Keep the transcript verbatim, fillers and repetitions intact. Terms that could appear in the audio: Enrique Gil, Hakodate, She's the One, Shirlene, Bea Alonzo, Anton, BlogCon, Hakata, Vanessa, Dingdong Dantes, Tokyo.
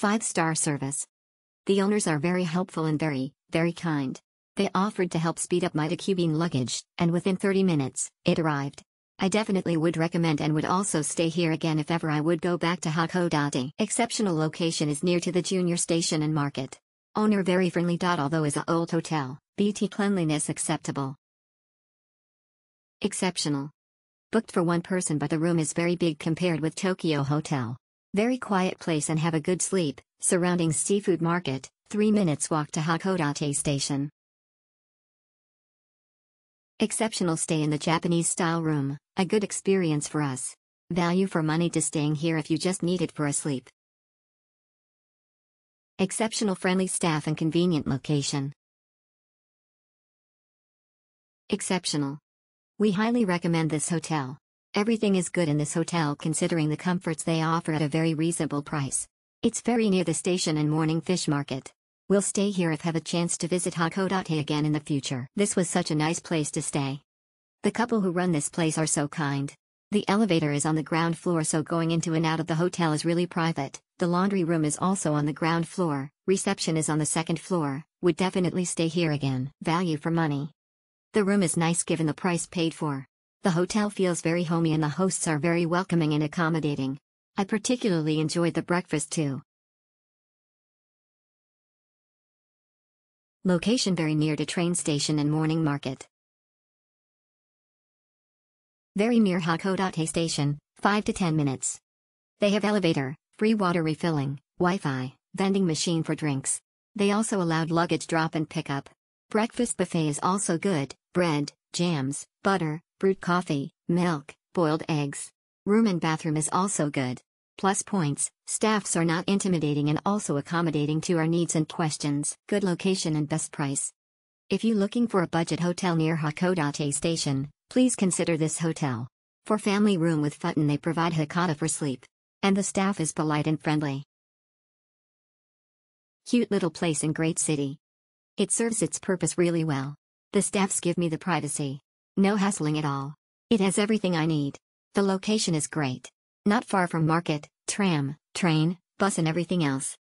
five-star service. The owners are very helpful and very, very kind. They offered to help speed up my decubbing luggage, and within thirty minutes, it arrived. I definitely would recommend and would also stay here again if ever I would go back to Hakodate. Exceptional location is near to the junior station and market. Owner very friendly. Although is a old hotel, B T cleanliness acceptable. Exceptional. Booked for one person but the room is very big compared with Tokyo hotel. Very quiet place and have a good sleep, surrounding seafood market, three minutes walk to Hakodate station. Exceptional stay in the Japanese-style room, a good experience for us. Value for money to staying here if you just need it for a sleep. Exceptional friendly staff and convenient location. Exceptional. We highly recommend this hotel. Everything is good in this hotel considering the comforts they offer at a very reasonable price. It's very near the station and morning fish market. We'll stay here if have a chance to visit Hakodate again in the future. This was such a nice place to stay. The couple who run this place are so kind. The elevator is on the ground floor, so going into and out of the hotel is really private. The laundry room is also on the ground floor. Reception is on the second floor. Would definitely stay here again. Value for money. The room is nice given the price paid for. The hotel feels very homey and the hosts are very welcoming and accommodating. I particularly enjoyed the breakfast too. Location very near to train station and morning market. Very near Hakodate station, five to ten minutes. They have elevator, free water refilling, Wi-Fi, vending machine for drinks. They also allowed luggage drop and pickup. Breakfast buffet is also good, bread, jams, butter, brewed coffee, milk, boiled eggs. Room and bathroom is also good. Plus points, staffs are not intimidating and also accommodating to our needs and questions. Good location and best price. If you looking for a budget hotel near Hakodate station, please consider this hotel. For family room with futon they provide Hakata for sleep. And the staff is polite and friendly. Cute little place in great city. It serves its purpose really well. The staffs give me the privacy. No hassling at all. It has everything I need. The location is great. Not far from market, tram, train, bus and everything else.